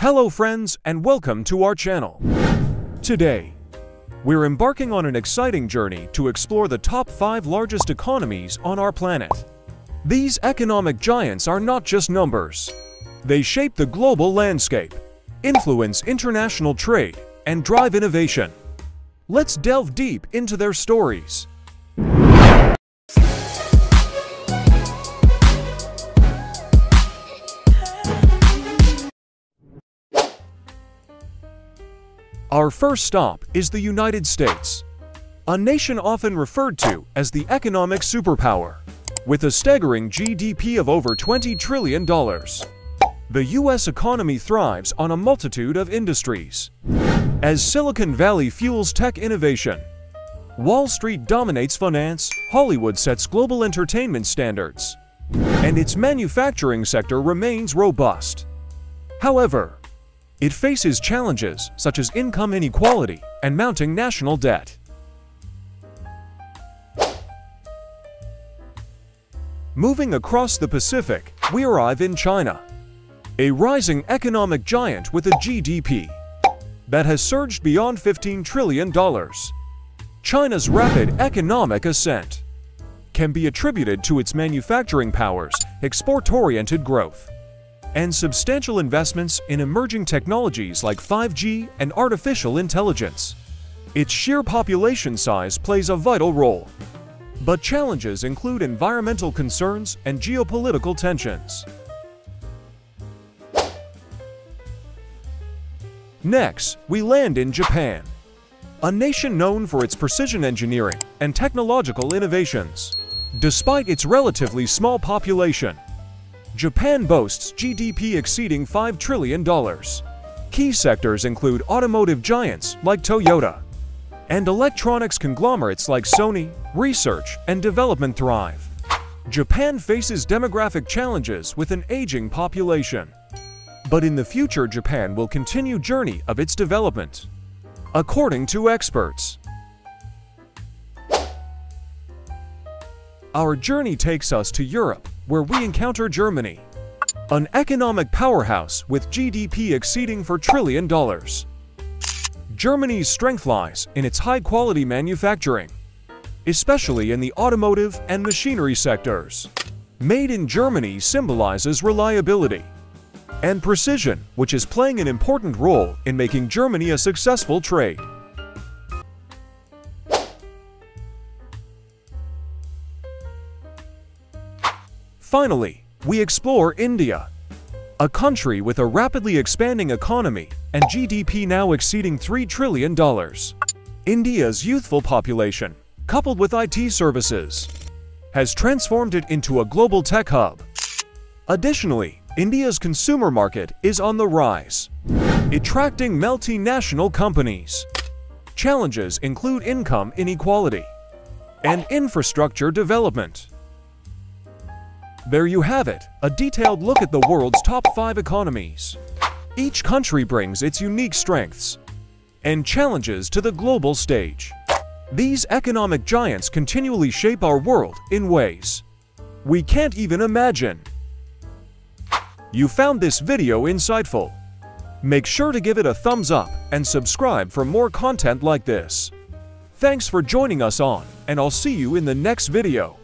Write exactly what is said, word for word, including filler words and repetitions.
Hello friends, and welcome to our channel. Today, we're embarking on an exciting journey to explore the top five largest economies on our planet. These economic giants are not just numbers. They shape the global landscape, influence international trade, and drive innovation. Let's delve deep into their stories. Our first stop is the United States, a nation often referred to as the economic superpower, with a staggering G D P of over twenty trillion dollars. The U S economy thrives on a multitude of industries. As Silicon Valley fuels tech innovation, Wall Street dominates finance, Hollywood sets global entertainment standards, and its manufacturing sector remains robust. However, it faces challenges such as income inequality and mounting national debt. Moving across the Pacific, we arrive in China, a rising economic giant with a G D P that has surged beyond fifteen trillion dollars. China's rapid economic ascent can be attributed to its manufacturing powers, export-oriented growth, and substantial investments in emerging technologies like five G and artificial intelligence. Its sheer population size plays a vital role, but challenges include environmental concerns and geopolitical tensions. Next, we land in Japan, a nation known for its precision engineering and technological innovations. Despite its relatively small population, Japan boasts G D P exceeding five trillion dollars. Key sectors include automotive giants like Toyota and electronics conglomerates like Sony. Research and development thrive. Japan faces demographic challenges with an aging population, but in the future Japan will continue the journey of its development, according to experts. Our journey takes us to Europe, where we encounter Germany, an economic powerhouse with G D P exceeding four trillion dollars. Germany's strength lies in its high-quality manufacturing, especially in the automotive and machinery sectors. Made in Germany symbolizes reliability and precision, which is playing an important role in making Germany a successful trade. Finally, we explore India, a country with a rapidly expanding economy and G D P now exceeding three trillion dollars. India's youthful population, coupled with I T services, has transformed it into a global tech hub. Additionally, India's consumer market is on the rise, attracting multinational companies. Challenges include income inequality and infrastructure development. There you have it, a detailed look at the world's top five economies. Each country brings its unique strengths and challenges to the global stage. These economic giants continually shape our world in ways we can't even imagine. You found this video insightful. Make sure to give it a thumbs up and subscribe for more content like this. Thanks for joining us on, and I'll see you in the next video.